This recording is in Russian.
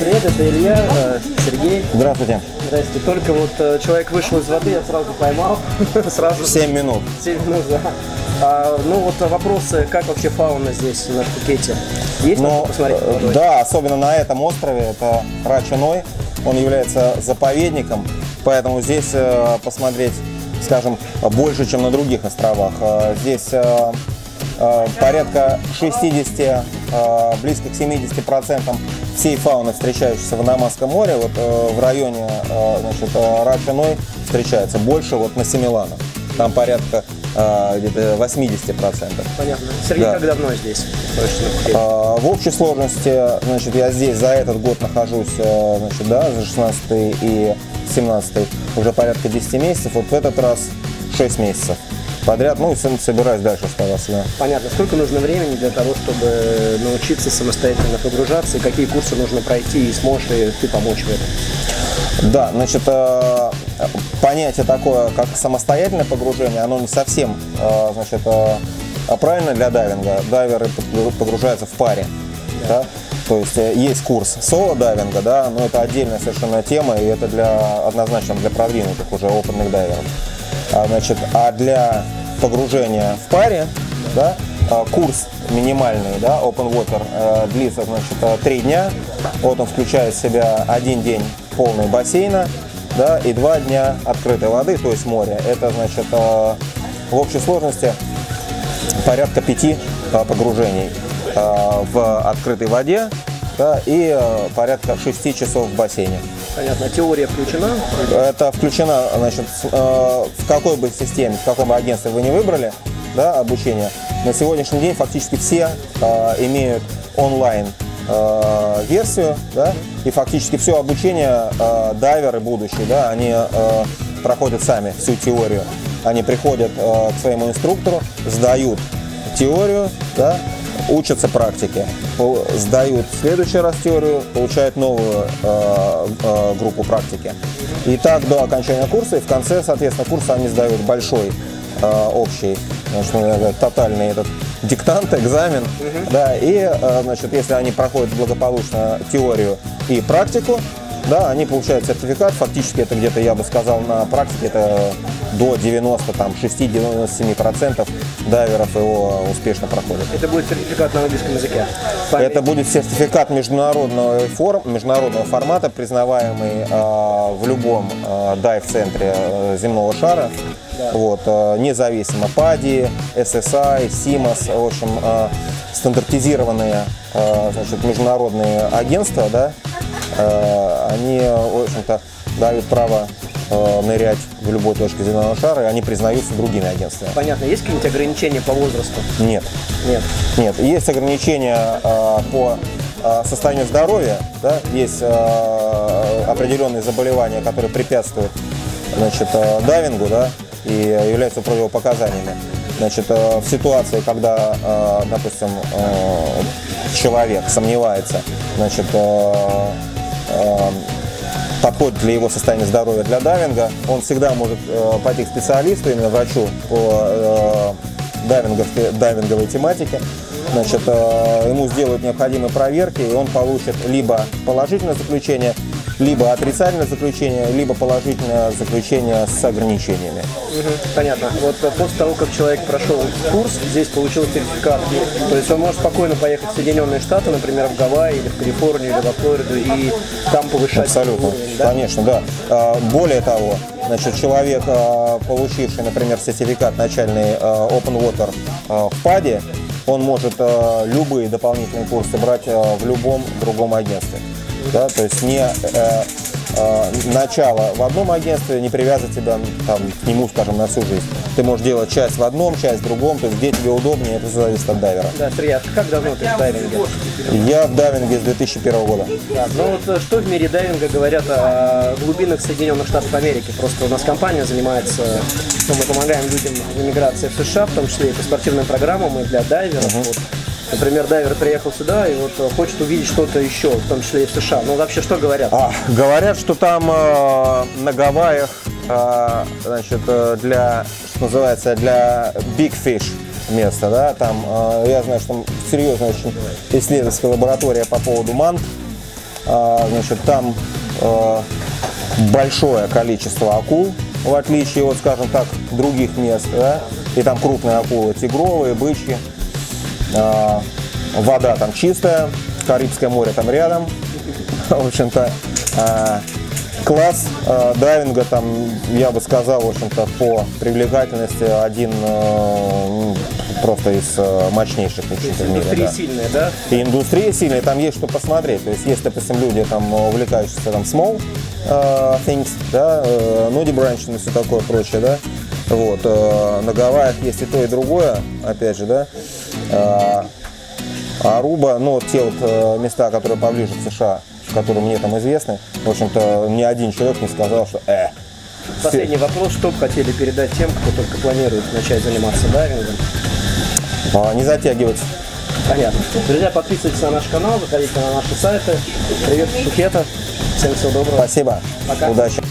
привет, это Илья, Сергей. Здравствуйте. Здравствуйте. Только вот человек вышел из воды, я сразу поймал. Сразу. 7 минут. 7 минут, да. Ну вот вопросы, как вообще фауна здесь, на Сухете? Есть можно посмотреть? Да, особенно на этом острове, это Рача Ной, он является заповедником, поэтому здесь посмотреть, скажем, больше, чем на других островах. Здесь порядка 60, близко к 70% всей фауны, встречающейся в Анамасском море, вот в районе Рача Ной встречается больше вот на Симиланах. Там порядка где-то 80%. Понятно. Сергей, да. Как давно здесь? В общей сложности, значит, я здесь за этот год нахожусь, значит, да, за 16 и 17 уже порядка 10 месяцев, вот в этот раз 6 месяцев подряд, ну и собираюсь дальше оставаться. Да. Понятно. Сколько нужно времени для того, чтобы научиться самостоятельно погружаться, и какие курсы нужно пройти, и сможешь ли ты помочь в этом? Да, значит, понятие такое, как самостоятельное погружение, оно не совсем, значит, правильно для дайвинга. Дайверы погружаются в паре. Да? То есть есть курс соло-дайвинга, да, но это отдельная совершенно тема, и это для, однозначно для продвинутых уже опытных дайверов. Значит, а для погружения в паре, да, курс минимальный, да, Open Water, длится, значит, 3 дня. Вот он включает в себя 1 день полный бассейна, да, и 2 дня открытой воды, то есть моря. Это, значит, в общей сложности порядка 5 погружений в открытой воде, да, и порядка 6 часов в бассейне. Понятно. Теория включена? Это включена, значит, в какой бы системе, в каком бы агентстве вы не выбрали, да, обучение, на сегодняшний день фактически все имеют онлайн версию, да, и фактически все обучение дайверы будущие, да, они проходят сами всю теорию. Они приходят к своему инструктору, сдают теорию, да, учатся практике, сдают в следующий раз теорию, получают новую группу практики. И так до окончания курса, и в конце, соответственно, курса они сдают большой, общий, значит, тотальный этот диктант, экзамен. Да, и, значит, если они проходят благополучно теорию и практику, да, они получают сертификат. Фактически это где-то, я бы сказал, на практике это до 96-97% дайверов его успешно проходят. Это будет сертификат на английском языке? Это будет сертификат международного формата, признаваемый в любом дайв-центре земного шара. Да. Вот, независимо PADI, SSI, CIMAS, в общем, стандартизированные, значит, международные агентства, да, они, в общем-то, дают право нырять в любой точке земного шара, и они признаются другими агентствами. Понятно. Есть какие-нибудь ограничения по возрасту? Нет. Нет. Нет. Есть ограничения по состоянию здоровья, да? Есть определенные заболевания, которые препятствуют, значит, дайвингу, да, и являются противопоказаниями. Значит, в ситуации, когда, допустим, человек сомневается, значит, подходит ли его состояние здоровья для дайвинга, он всегда может пойти к специалисту, именно врачу по дайвинговой тематике. Значит, ему сделают необходимые проверки, и он получит либо положительное заключение, либо отрицательное заключение, либо положительное заключение с ограничениями. Понятно. Вот после того, как человек прошел курс, здесь получил сертификат, то есть он может спокойно поехать в Соединенные Штаты, например, в Гавайи, или в Калифорнию, или во Флориду, и там повышать. Абсолютно. Уровень, да? Конечно, да. Более того, значит, человек, получивший, например, сертификат начальный Open Water в PADI, он может любые дополнительные курсы брать в любом другом агентстве. Да, то есть не начало в одном агентстве не привязывает тебя там, к нему, скажем, на всю жизнь. Ты можешь делать часть в одном, часть в другом, то есть где тебе удобнее, это зависит от дайвера. Да, Сергей, как давно ты в дайвинге? Я в дайвинге с 2001 года. Да, ну вот что в мире дайвинга говорят о глубинах Соединенных Штатов Америки? Просто у нас компания занимается, что мы помогаем людям в эмиграции в США, в том числе и по спортивным программам, и для дайверов. Вот. Например, дайвер приехал сюда и вот хочет увидеть что-то еще, в том числе и в США. Ну, вообще, что говорят? Говорят, что там на Гавайях, значит, для, что называется, для Big Fish место, да, там, я знаю, что там серьезная очень исследовательская лаборатория по поводу мант, Значит, там большое количество акул, в отличие от, скажем так, других мест, да? И там крупные акулы, тигровые, бычьи. Вода там чистая, Карибское море там рядом. В общем-то, класс дайвинга там, я бы сказал, в общем-то, по привлекательности один просто из мощнейших в мире. Индустрия сильная, да? И индустрия сильная, там есть что посмотреть. То есть есть, допустим, люди, там, увлекающиеся там small things, да, nudie branching и все такое прочее, да. Вот, на Гавайях есть и то, и другое, опять же, да. Аруба, ну, те вот места, которые поближе к США, которые мне там известны, в общем-то, ни один человек не сказал, что Последний вопрос, что бы хотели передать тем, кто только планирует начать заниматься дайвингом? Не затягивать. Понятно. Друзья, подписывайтесь на наш канал, заходите на наши сайты. Привет, Сухета. Всем всего доброго. Спасибо. Пока. Удачи.